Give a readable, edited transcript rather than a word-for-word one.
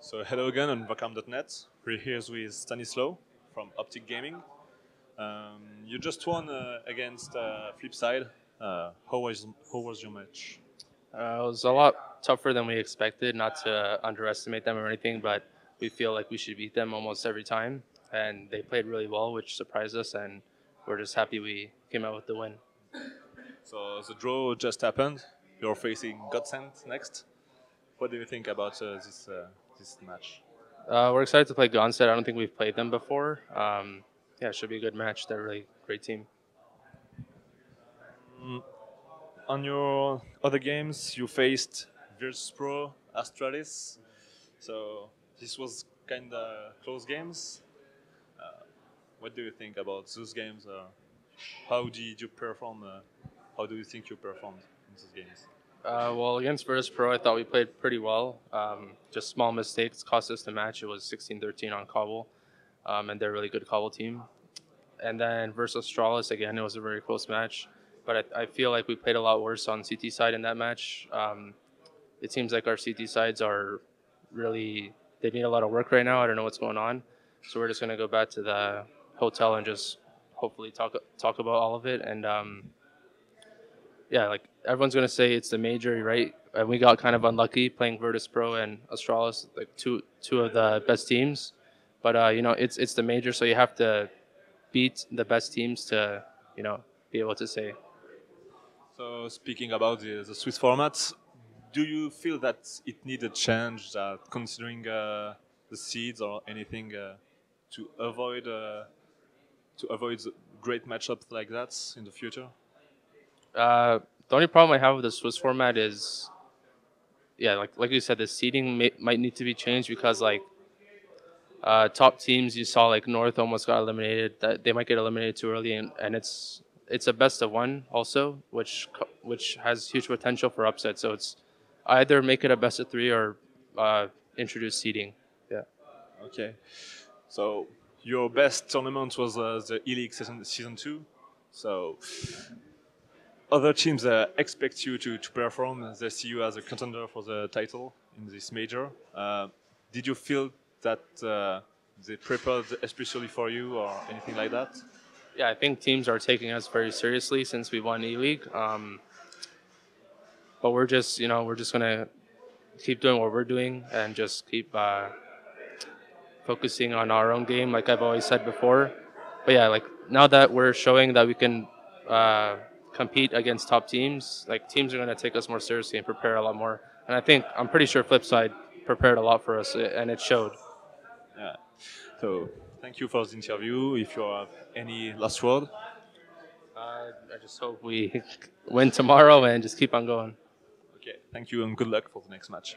So hello again on VACAM.net. We're here with Stanislaw from Optic Gaming. You just won against Flipside. How was your match? It was a lot tougher than we expected. Not to underestimate them or anything, but we feel like we should beat them almost every time. And they played really well, which surprised us, and we're just happy we came out with the win. So the draw just happened. You're facing Godsend next. What do you think about this match? We're excited to play Godsend. I don't think we've played them before. Yeah, it should be a good match. They're a really great team. On your other games, you faced Virtus Pro, Astralis. So this was kind of close games. What do you think about those games? How did you perform? How do you think you performed in those games? Well, against Virtus Pro, I thought we played pretty well. Just small mistakes cost us the match. It was 16-13 on Kabul, and they're a really good Kabul team. And then versus Astralis, again, it was a very close match. But I feel like we played a lot worse on CT side in that match. It seems like our CT sides are really, they need a lot of work right now. I don't know what's going on. So we're just going to go back to the hotel and just hopefully talk about all of it. And yeah, like everyone's going to say it's the major, right? And we got kind of unlucky playing Virtus Pro and Astralis, like two of the best teams. But, you know, it's the major, so you have to beat the best teams to, you know, be able to say. So speaking about the Swiss formats, do you feel that it needs a change, that considering the seeds or anything to avoid great matchups like that in the future? The only problem I have with the Swiss format is, yeah, like you said, the seeding might need to be changed, because like top teams, you saw like North almost got eliminated. That they might get eliminated too early, and it's a best of one also, which has huge potential for upset. So it's either make it a best of three or introduce seeding. Yeah. Okay. So your best tournament was the ELeague season 2. So. Other teams expect you to perform. They see you as a contender for the title in this major. Did you feel that they prepared especially for you or anything like that? Yeah, I think teams are taking us very seriously since we won E-League. But we're just, you know, we're just going to keep doing what we're doing and just keep focusing on our own game, like I've always said before. But yeah, like now that we're showing that we can compete against top teams, like teams are going to take us more seriously and prepare a lot more. And I think, I'm pretty sure Flipside prepared a lot for us, and it showed. Yeah. So thank you for the interview. If you have any last word? I just hope we win tomorrow and just keep on going. Okay. Thank you and good luck for the next match.